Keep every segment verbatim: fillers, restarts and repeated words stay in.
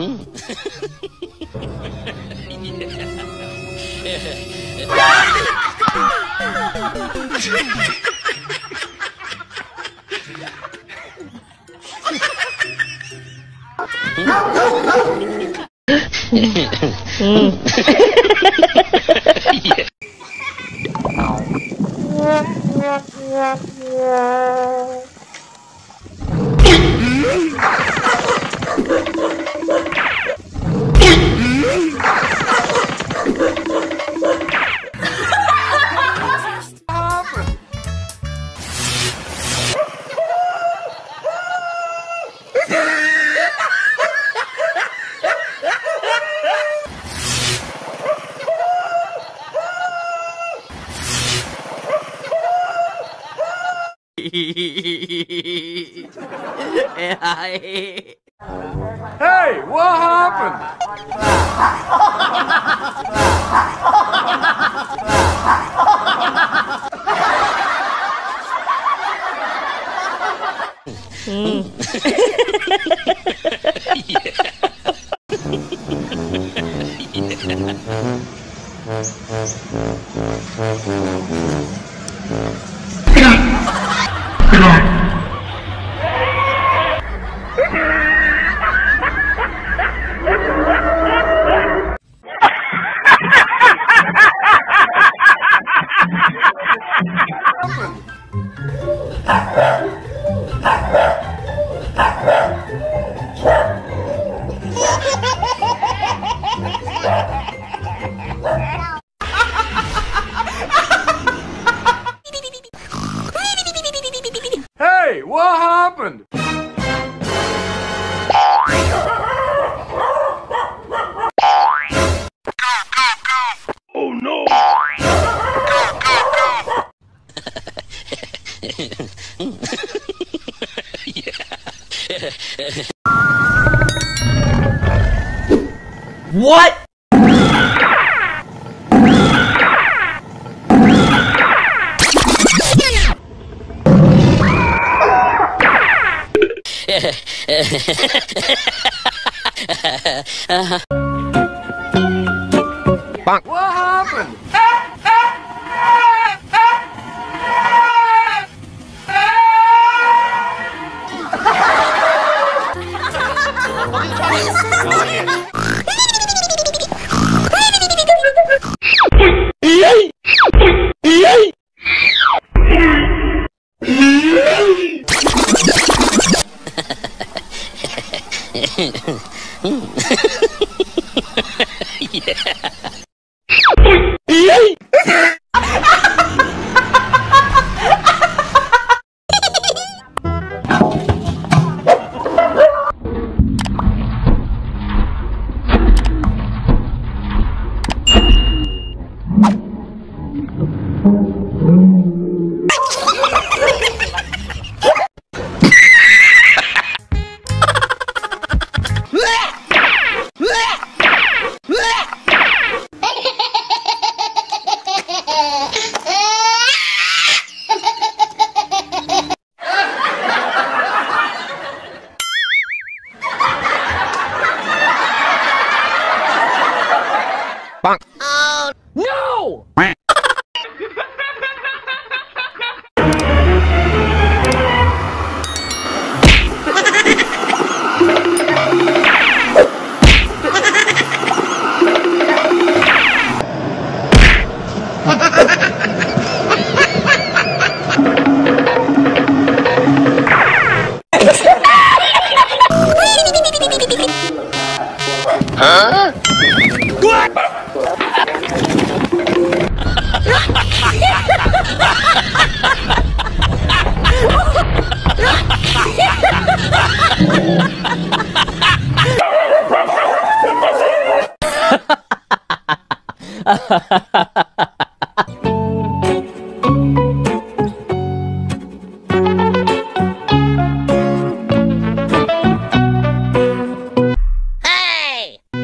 Mm. Hey, what happened? Mm. Hey, what happened? Oh no! What? uh-huh. What happened? Oh no! Huh? Hey!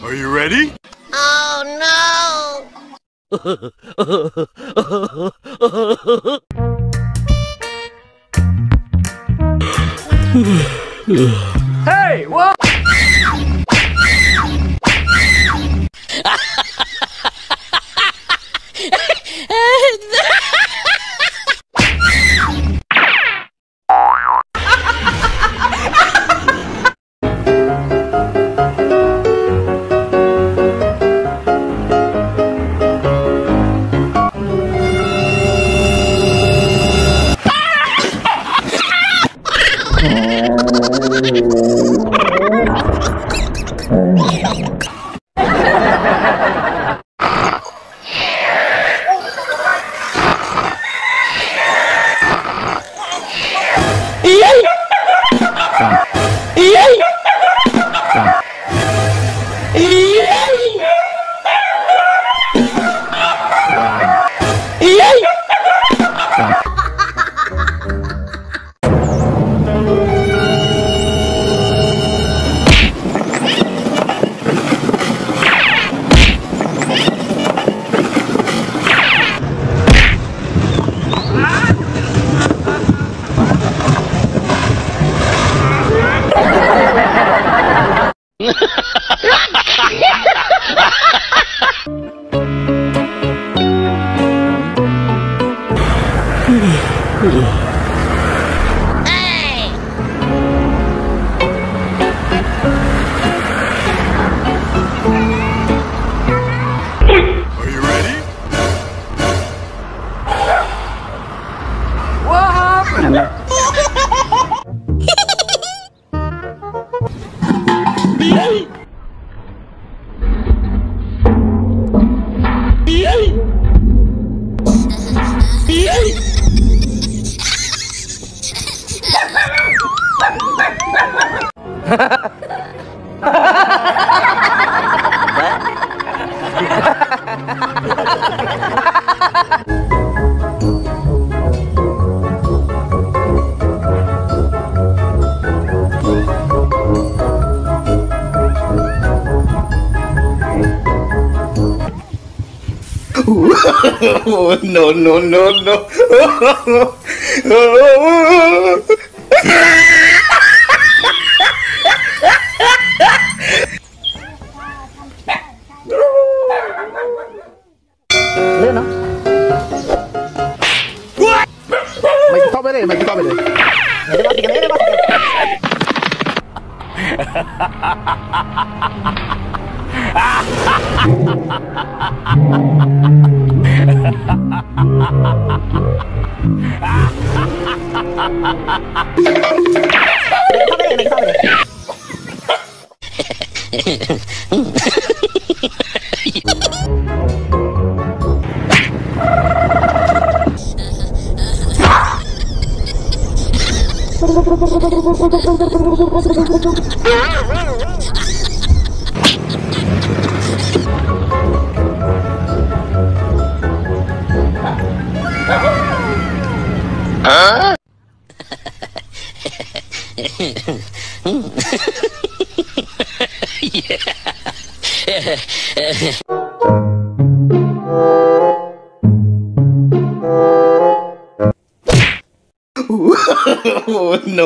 Are you ready? Oh. Oh, no! Hey, what? Oh, no, no, no, no. Oh, no,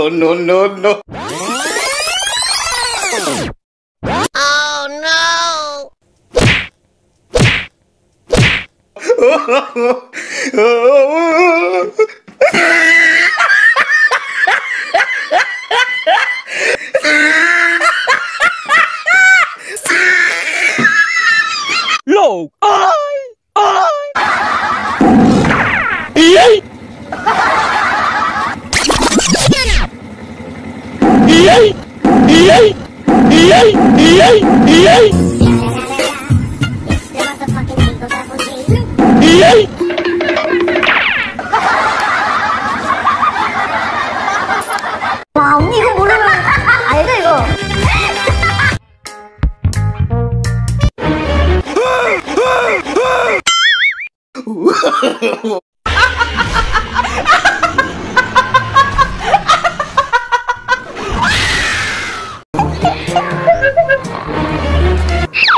no, no, no. Oh, no. Oh, oh, oh. Look, I, I. Yay! Yay! Yay! Yay! Yay! Yay! 와 언니 이거 모르면 알다 이거.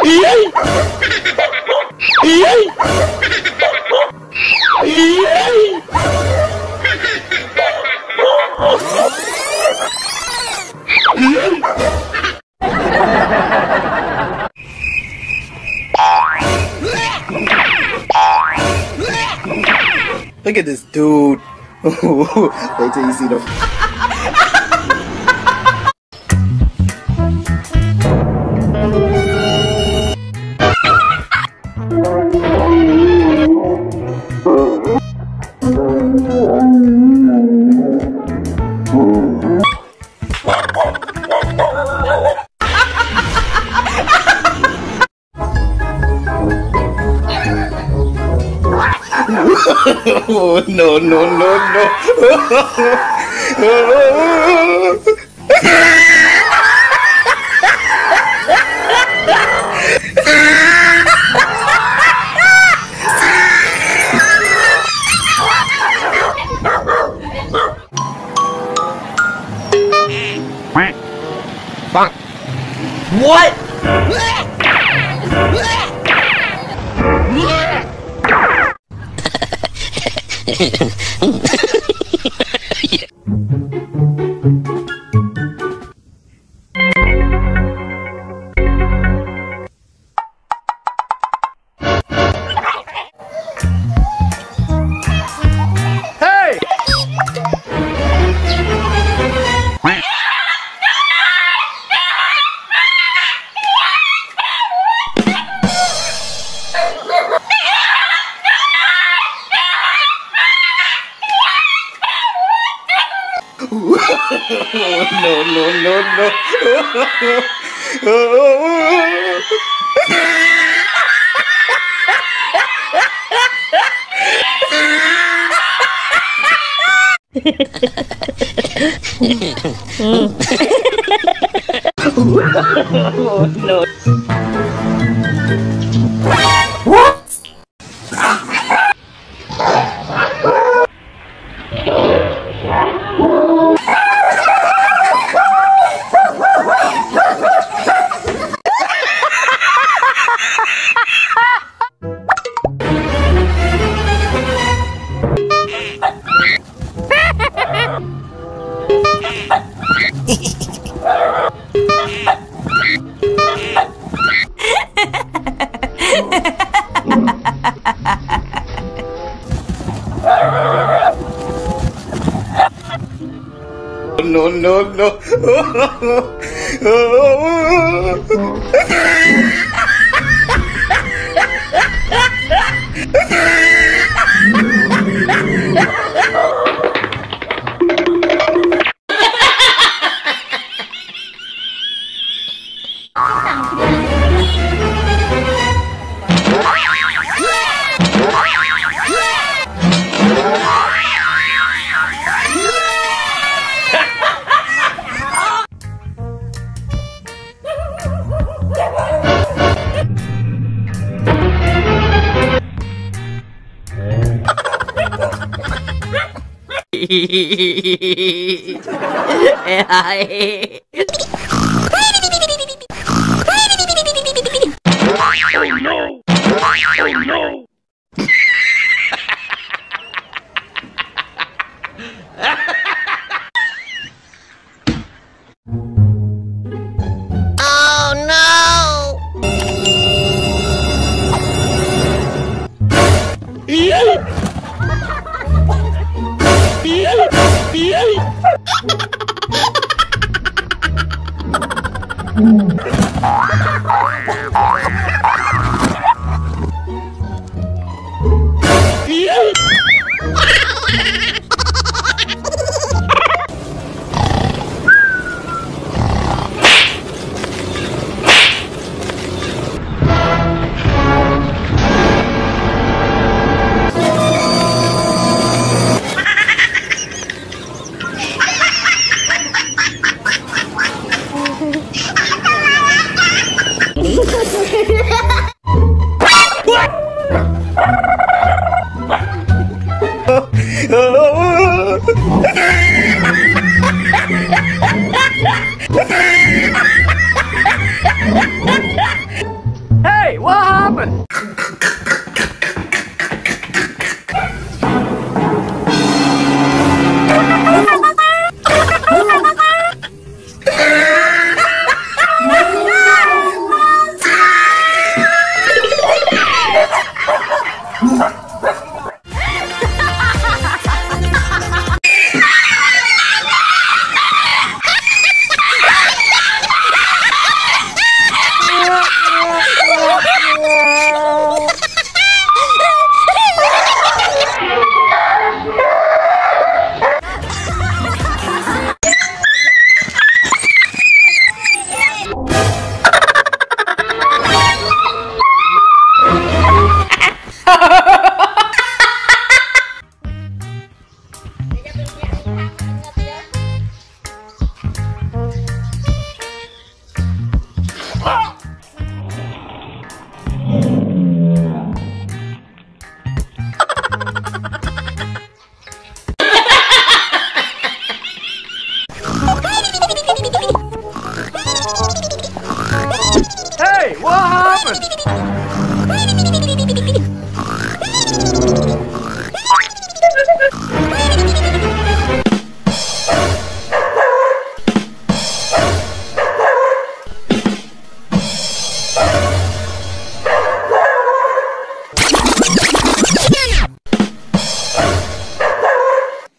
Yay! Look at this dude. Wait till you see the. Oh no no no no! What? Yeah. Hey! Oh, no, no, no, no. Oh, no. What? No, no, no. Oh no! Oh no! Oh,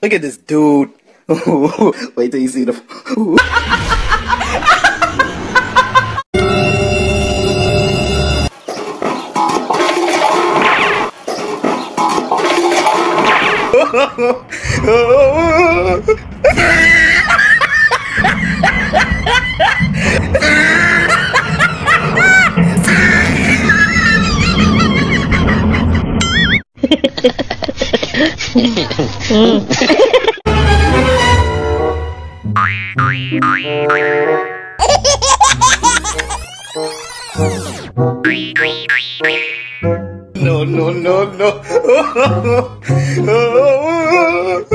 Look at this dude. Wait till you see the. No, no, no, no.